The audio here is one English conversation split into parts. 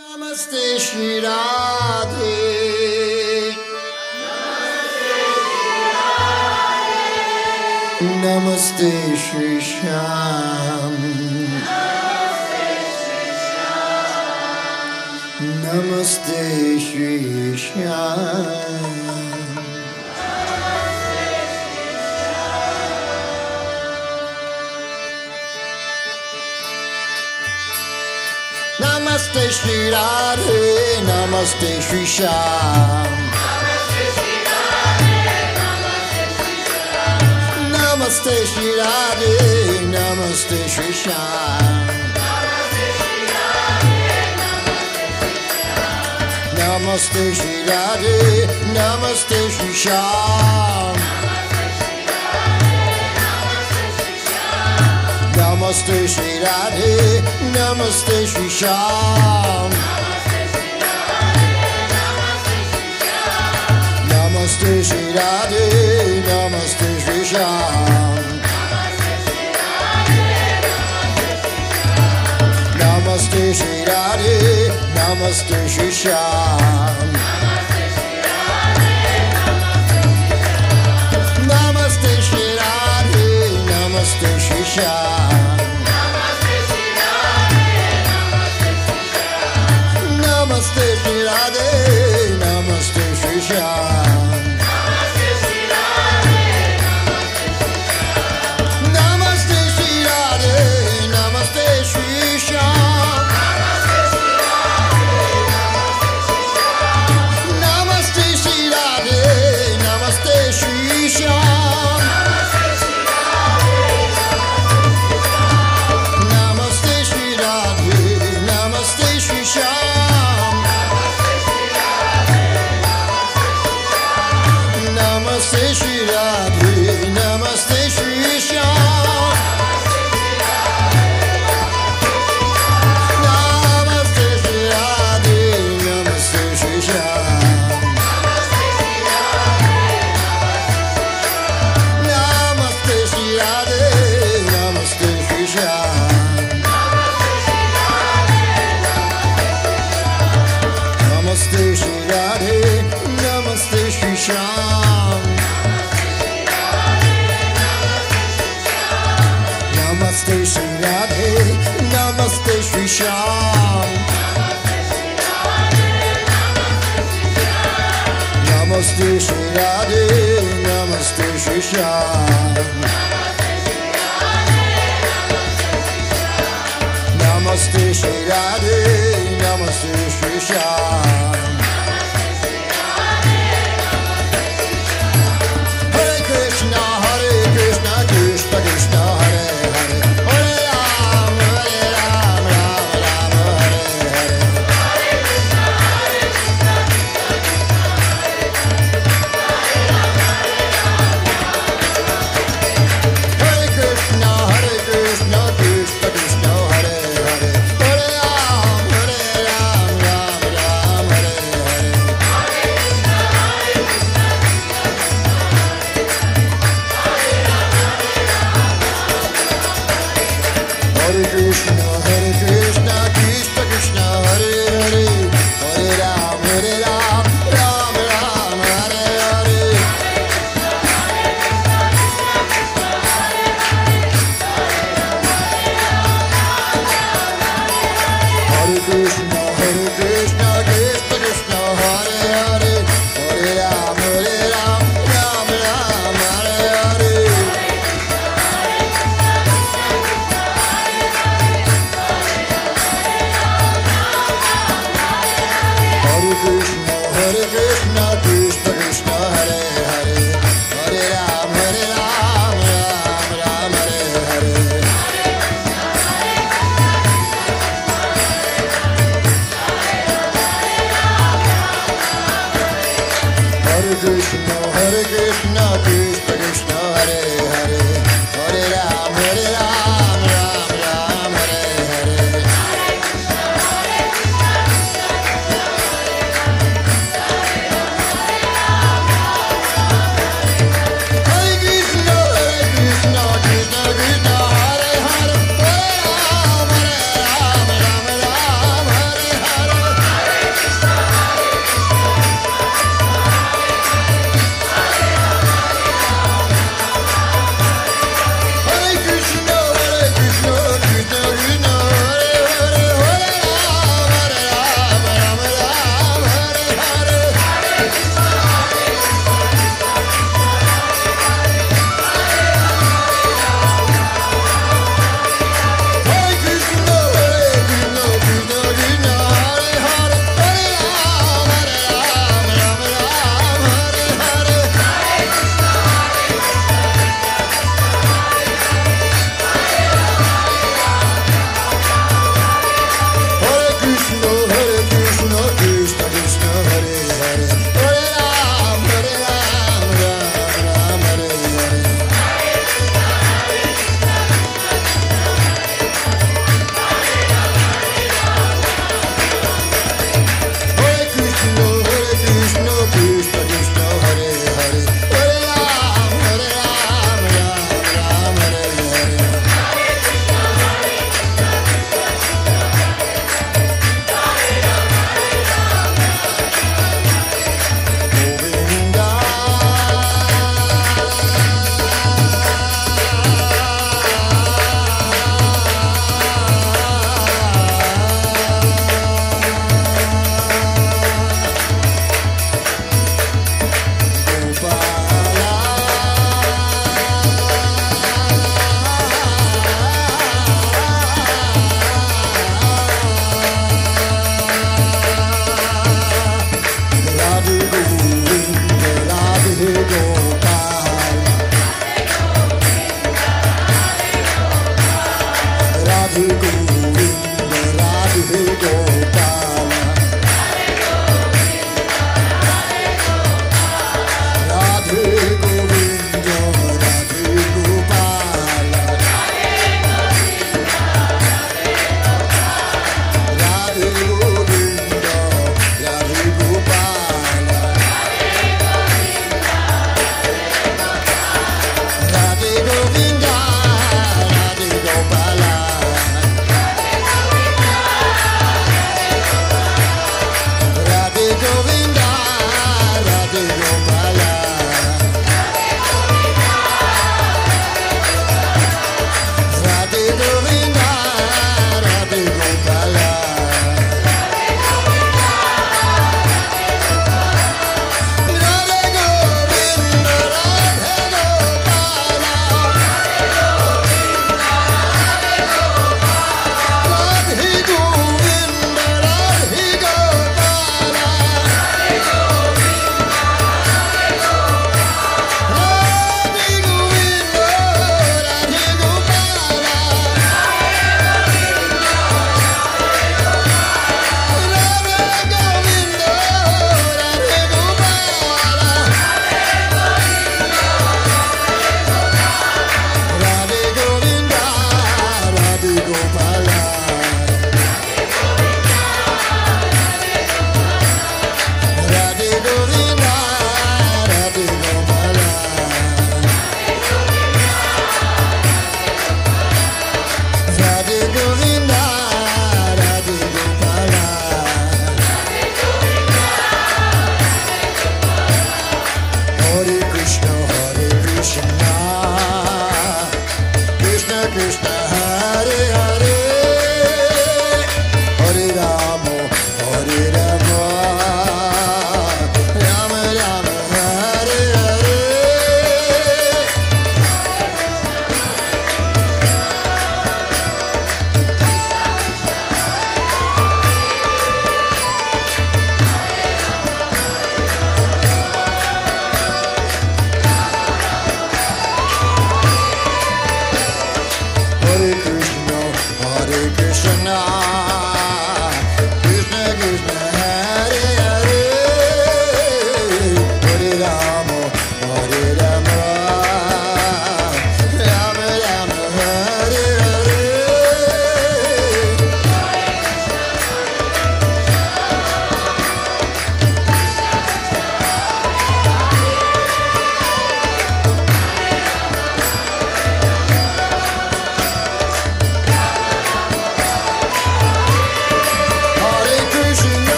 نمسته شری رادھے نمسته شری شام نمسته شری شام Namaste Shri Radhe, Namaste Shri Shyam. Namaste Shri Radhe, Namaste Shri Shyam. Namaste Shri Radhe, Namaste Shri Shyam. Namaste Shri Radhe, Namaste Shri Shyam. Namaste Shri Radhe, Namaste Shri Shyam. Namaste Shri Radhe, Namaste Shri Shyam. Namaste Shri Radhe, Namaste Shri Shyam. Namaste Shri Radhe, Namaste Shri Shyam. Namaste Shri Radhe, Namaste Shri Shyam. Namaste Shri Radhe, Namaste Shri Shyam. Namaste Shri Radhe, Namaste Shri Shyam. Namaste Shri Radhe, Namaste Shri Shyam. Namaste Shri Radhe, Namaste Shri Shyam. Namaste Shri Radhe, Namaste Shri Shyam. Namaste Shri Radhe, Namaste Shri Shyam. Namaste Shri Radhe, Namaste Shri Shyam. Namaste Shri Radhe, Namaste Shri Shyam. Namaste Shri Radhe, Namaste Shri Shyam. Namaste Shri Radhe, Namaste Shri Shyam. Namaste Shri Radhe, Namaste Shri Shyam.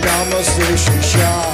Namaste Shisha.